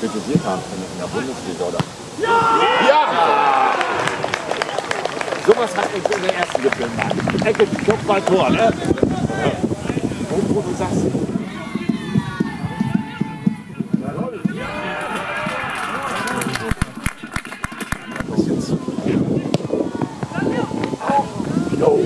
Kritisiert haben in der Bundesliga, oder? Ja! Ja! Sowas hat nicht in der ersten gefilmt. Ecke, Kopf mal Tor, ne? Wo du sagst. Was jetzt? Jo!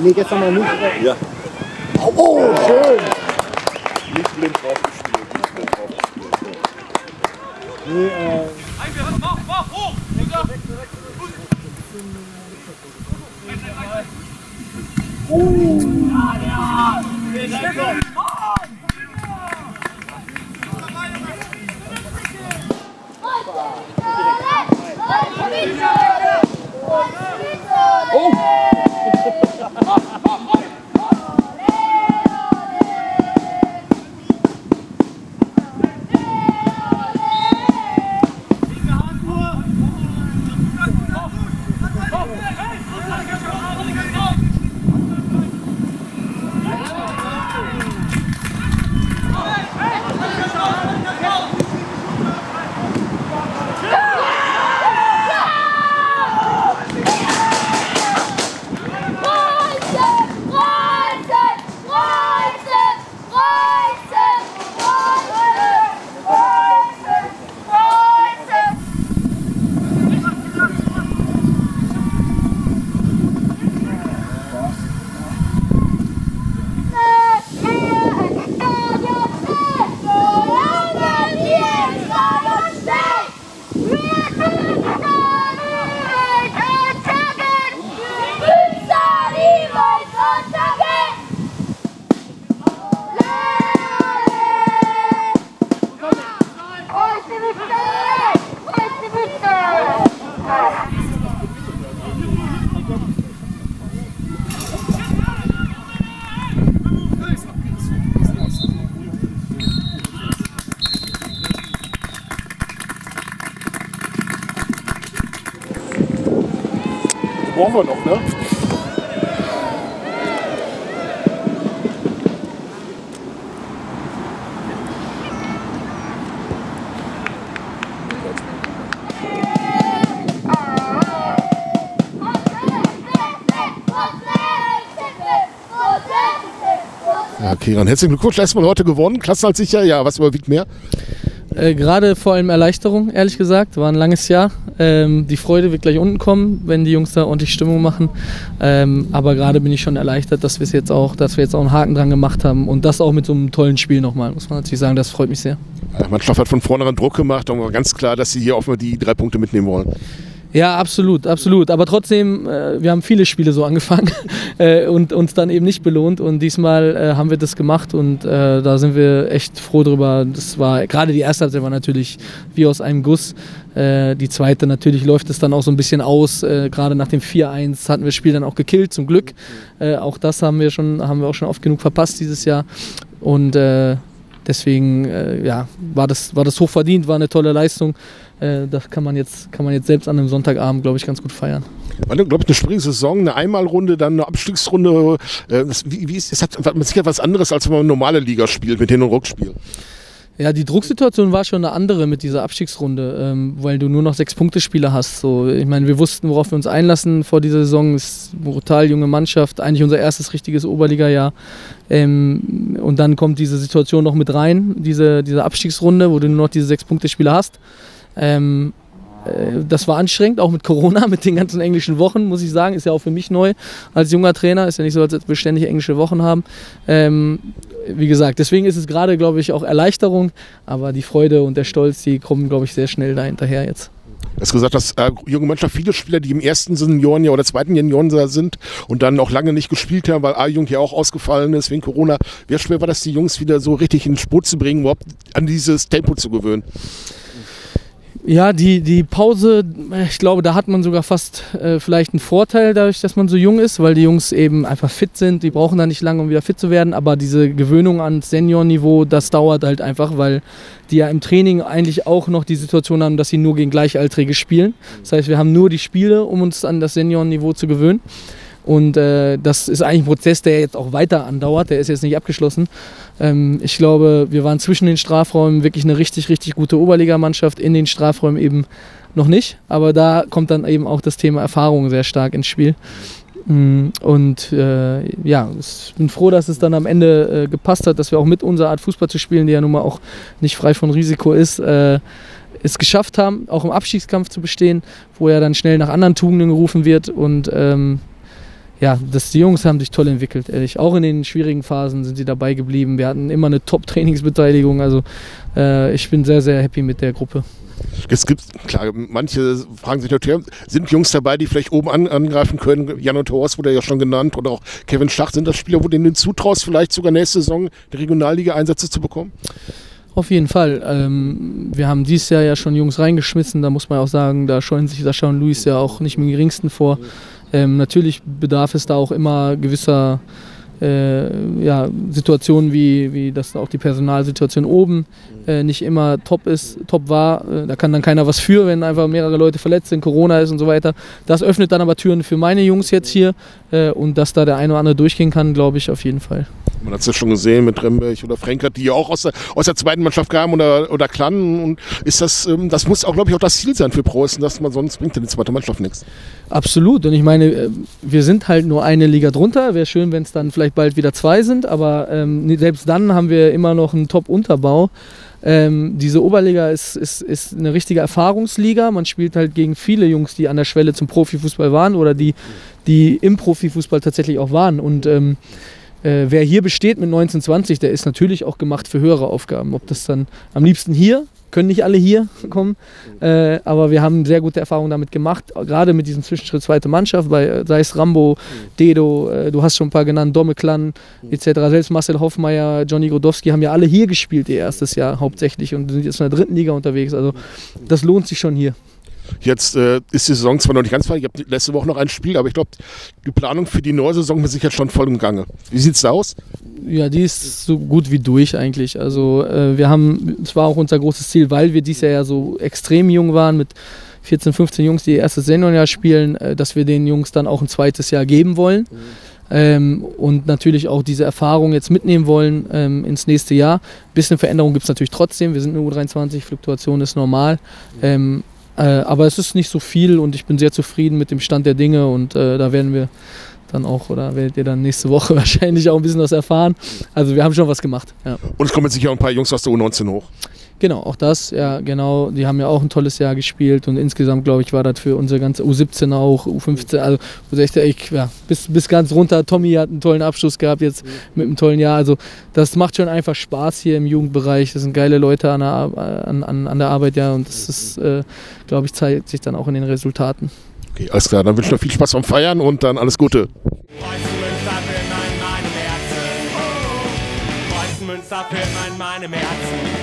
Nee, gestern mal nicht. Ja. Oh, oh, schön! Nicht blind drauf gespielt, nicht blind drauf gespielt. Nee, mach hoch! Oh! Ja, ja! Brauchen wir noch, ne? Ja, Kiran, herzlichen Glückwunsch. Erstmal heute gewonnen. Klasse als sicher. Ja, was überwiegt mehr? Gerade vor allem Erleichterung, ehrlich gesagt. War ein langes Jahr. Die Freude wird gleich unten kommen, wenn die Jungs da ordentlich Stimmung machen. Aber gerade bin ich schon erleichtert, dass wir jetzt auch einen Haken dran gemacht haben. Und das auch mit so einem tollen Spiel nochmal, muss man natürlich sagen. Das freut mich sehr. Die Mannschaft hat von vornherein Druck gemacht und war ganz klar, dass sie hier offenbar die 3 Punkte mitnehmen wollen. Ja, absolut, absolut. Aber trotzdem, wir haben viele Spiele so angefangen und uns dann eben nicht belohnt. Und diesmal haben wir das gemacht und da sind wir echt froh drüber. Das war gerade die erste Halbzeit war natürlich wie aus einem Guss. Die zweite natürlich läuft es dann auch so ein bisschen aus. Gerade nach dem 4-1 hatten wir das Spiel dann auch gekillt, zum Glück. Auch das haben wir auch schon oft genug verpasst dieses Jahr. Und deswegen ja, war das hochverdient, war eine tolle Leistung. Das kann man jetzt selbst an einem Sonntagabend, glaube ich, ganz gut feiern. War, glaube ich, eine schwierige Saison, eine Einmalrunde, dann eine Abstiegsrunde. Das, wie ist, es hat sicher was anderes, als wenn man eine normale Liga spielt mit Hin- und Rückspiel. Ja, die Drucksituation war schon eine andere mit dieser Abstiegsrunde, weil du nur noch 6-Punkte-Spieler hast. So, ich meine, wir wussten, worauf wir uns einlassen vor dieser Saison. Ist eine brutal junge Mannschaft, eigentlich unser erstes richtiges Oberliga-Jahr. Und dann kommt diese Situation noch mit rein, diese Abstiegsrunde, wo du nur noch diese 6-Punkte-Spieler hast. Das war anstrengend, auch mit Corona, mit den ganzen englischen Wochen, muss ich sagen. Ist ja auch für mich neu als junger Trainer. Ist ja nicht so, als wir ständig englische Wochen haben. Wie gesagt, deswegen ist es gerade, glaube ich, auch Erleichterung. Aber die Freude und der Stolz, die kommen, glaube ich, sehr schnell da hinterher jetzt. Du hast gesagt, dass junge Mannschaft viele Spieler, die im ersten Seniorenjahr oder zweiten Seniorenjahr sind und dann auch lange nicht gespielt haben, weil A-Jugend ja auch ausgefallen ist wegen Corona. Wie schwer war das, die Jungs wieder so richtig in den Sport zu bringen, überhaupt an dieses Tempo zu gewöhnen? Ja, die Pause, ich glaube, da hat man sogar fast vielleicht einen Vorteil dadurch, dass man so jung ist, weil die Jungs eben einfach fit sind, die brauchen da nicht lange, um wieder fit zu werden, aber diese Gewöhnung an Seniorenniveau, das dauert halt einfach, weil die ja im Training eigentlich auch noch die Situation haben, dass sie nur gegen Gleichaltrige spielen. Das heißt, wir haben nur die Spiele, um uns an das Seniorenniveau zu gewöhnen. Und das ist eigentlich ein Prozess, der jetzt auch weiter andauert, der ist jetzt nicht abgeschlossen. Ich glaube, wir waren zwischen den Strafräumen wirklich eine richtig, richtig gute Oberligamannschaft, in den Strafräumen eben noch nicht. Aber da kommt dann eben auch das Thema Erfahrung sehr stark ins Spiel. Und ja, ich bin froh, dass es dann am Ende gepasst hat, dass wir auch mit unserer Art Fußball zu spielen, die ja nun mal auch nicht frei von Risiko ist, es geschafft haben, auch im Abstiegskampf zu bestehen, wo ja dann schnell nach anderen Tugenden gerufen wird. Und ja, die Jungs haben sich toll entwickelt, ehrlich. Auch in den schwierigen Phasen sind sie dabei geblieben. Wir hatten immer eine Top-Trainingsbeteiligung. Also ich bin sehr, sehr happy mit der Gruppe. Es gibt, klar, manche fragen sich natürlich, sind Jungs dabei, die vielleicht oben angreifen können? Jan und Horst wurde ja schon genannt oder auch Kevin Stach. Sind das Spieler, wo du denen zutraust, vielleicht sogar nächste Saison die Regionalliga-Einsätze zu bekommen? Auf jeden Fall. Wir haben dieses Jahr ja schon Jungs reingeschmissen. Da muss man auch sagen, da scheuen sich Sascha und Luis ja auch nicht mit dem Geringsten vor. Natürlich bedarf es da auch immer gewisser ja, Situationen, wie dass auch die Personalsituation oben nicht immer top war. Da kann dann keiner was für, wenn einfach mehrere Leute verletzt sind, Corona ist und so weiter. Das öffnet dann aber Türen für meine Jungs jetzt hier und dass da der eine oder andere durchgehen kann, glaube ich auf jeden Fall. Man hat es ja schon gesehen mit Remberg oder Frenkert, die ja auch aus der zweiten Mannschaft kamen oder Klannen. Und ist das muss auch, glaube ich, auch das Ziel sein für Preußen, dass man sonst bringt in die zweite Mannschaft nichts. Absolut. Und ich meine, wir sind halt nur eine Liga drunter. Wäre schön, wenn es dann vielleicht bald wieder zwei sind. Aber selbst dann haben wir immer noch einen Top-Unterbau. Diese Oberliga ist eine richtige Erfahrungsliga. Man spielt halt gegen viele Jungs, die an der Schwelle zum Profifußball waren oder die im Profifußball tatsächlich auch waren. Und wer hier besteht mit 19-20, der ist natürlich auch gemacht für höhere Aufgaben. Ob das dann am liebsten hier, können nicht alle hier kommen, aber wir haben sehr gute Erfahrungen damit gemacht, gerade mit diesem Zwischenschritt zweite Mannschaft, sei es Rambo, Dedo, du hast schon ein paar genannt, Domme Klan etc., selbst Marcel Hoffmeier, Johnny Godowski haben ja alle hier gespielt ihr erstes Jahr hauptsächlich und sind jetzt in der dritten Liga unterwegs, also das lohnt sich schon hier. Jetzt ist die Saison zwar noch nicht ganz fertig, ich habe letzte Woche noch ein Spiel, aber ich glaube, die Planung für die neue Saison ist sicher schon voll im Gange. Wie sieht es da aus? Ja, die ist so gut wie durch eigentlich. Also wir haben, es war auch unser großes Ziel, weil wir dieses Jahr ja so extrem jung waren mit 14, 15 Jungs, die ihr erstes Seniorenjahr spielen, dass wir den Jungs dann auch ein zweites Jahr geben wollen. Mhm. Und natürlich auch diese Erfahrung jetzt mitnehmen wollen ins nächste Jahr. Ein bisschen Veränderung gibt es natürlich trotzdem. Wir sind eine U23, Fluktuation ist normal. Aber es ist nicht so viel und ich bin sehr zufrieden mit dem Stand der Dinge und da werden wir dann auch, oder werdet ihr dann nächste Woche wahrscheinlich auch ein bisschen was erfahren. Also wir haben schon was gemacht. Ja. Und es kommen jetzt sicher auch ein paar Jungs aus der U19 hoch. Genau, auch das, ja genau, die haben ja auch ein tolles Jahr gespielt und insgesamt, glaube ich, war das für unsere ganze U17 auch, U15, also U16, ja, bis ganz runter. Tommy hat einen tollen Abschluss gehabt jetzt mit einem tollen Jahr, also das macht schon einfach Spaß hier im Jugendbereich, das sind geile Leute an der Arbeit, ja, und das ist, glaube ich, zeigt sich dann auch in den Resultaten. Okay, alles klar, dann wünsche ich noch viel Spaß beim Feiern und dann alles Gute. Preußen Münster fährt in meinem Herzen.